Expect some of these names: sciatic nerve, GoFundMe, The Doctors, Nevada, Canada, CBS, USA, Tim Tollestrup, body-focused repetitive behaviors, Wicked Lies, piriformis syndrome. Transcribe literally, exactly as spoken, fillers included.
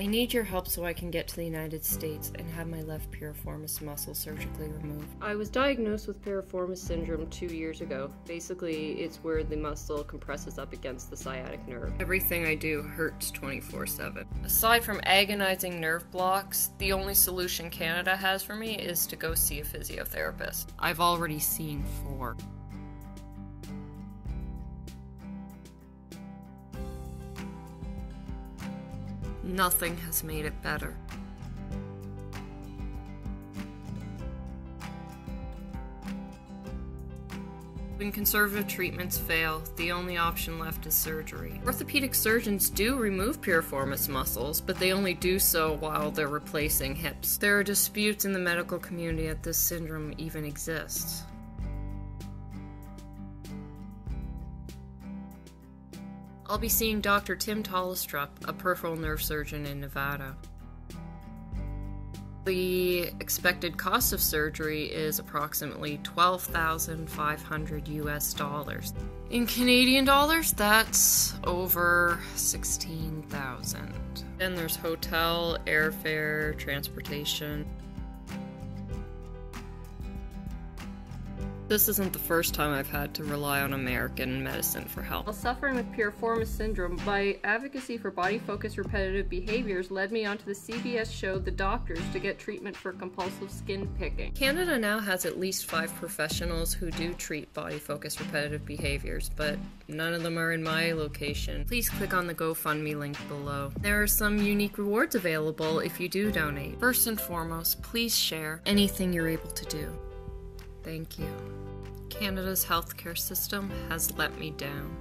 I need your help so I can get to the United States and have my left piriformis muscle surgically removed. I was diagnosed with piriformis syndrome two years ago. Basically, it's where the muscle compresses up against the sciatic nerve. Everything I do hurts twenty-four seven. Aside from agonizing nerve blocks, the only solution Canada has for me is to go see a physiotherapist. I've already seen four. Nothing has made it better. When conservative treatments fail, the only option left is surgery. Orthopedic surgeons do remove piriformis muscles, but they only do so while they're replacing hips. There are disputes in the medical community that this syndrome even exists. I'll be seeing Doctor Tim Tollestrup, a peripheral nerve surgeon in Nevada. The expected cost of surgery is approximately twelve thousand five hundred U S dollars. In Canadian dollars, that's over sixteen thousand. Then there's hotel, airfare, transportation. This isn't the first time I've had to rely on American medicine for help. While suffering with piriformis syndrome, my advocacy for body-focused repetitive behaviors led me onto the C B S show The Doctors to get treatment for compulsive skin picking. Canada now has at least five professionals who do treat body-focused repetitive behaviors, but none of them are in my location. Please click on the GoFundMe link below. There are some unique rewards available if you do donate. First and foremost, please share anything you're able to do. Thank you. Canada's healthcare system has let me down.